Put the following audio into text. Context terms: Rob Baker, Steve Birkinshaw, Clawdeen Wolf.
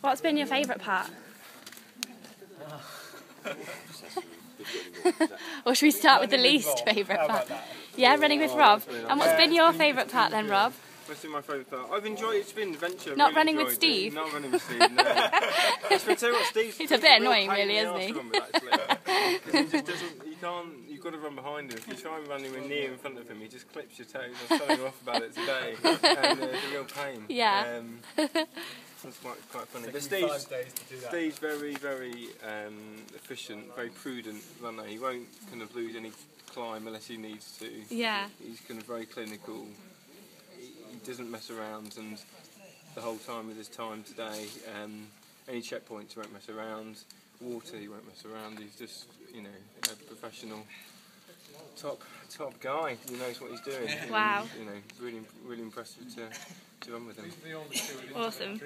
What's been your favourite part? Or should we start with the least favourite part? Yeah, running with Rob. And what's been your favourite part then, Rob? What's been my favourite part? I've enjoyed it. It's been an adventure. Not running with Steve? Not running with Steve, no. It's a bit annoying, really, isn't he? You've got to run behind him. If you try and run anywhere near in front of him, he just clips your toes. I was telling him off about it today. And it's a real pain. Yeah. That's quite funny. But Steve's very, very efficient, very prudent runner. He won't kind of lose any climb unless he needs to. Yeah. He's kind of very clinical. He doesn't mess around, and the whole time with his time today, any checkpoints he won't mess around. Water he won't mess around. He's just, you know, a professional, top guy. He knows what he's doing. Wow. And, you know, really impressive to run with him. Awesome.